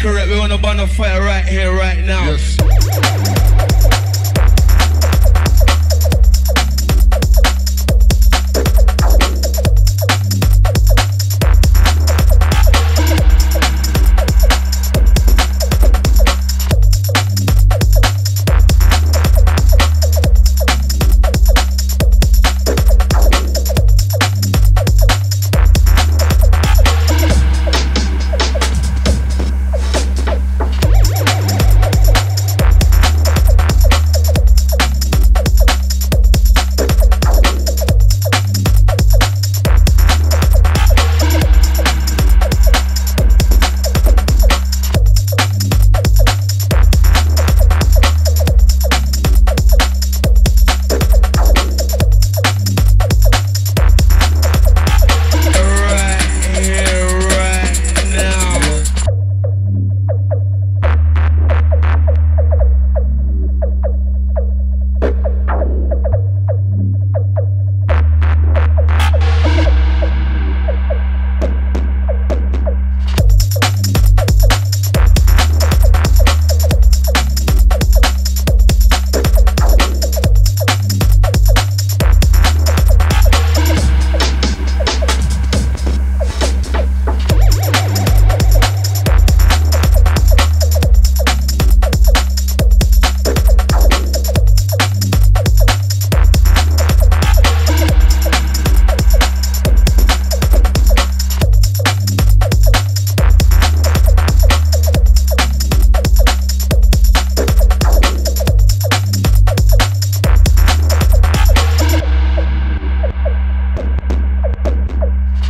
correct. We want to burn a fire right here, right now. Yes.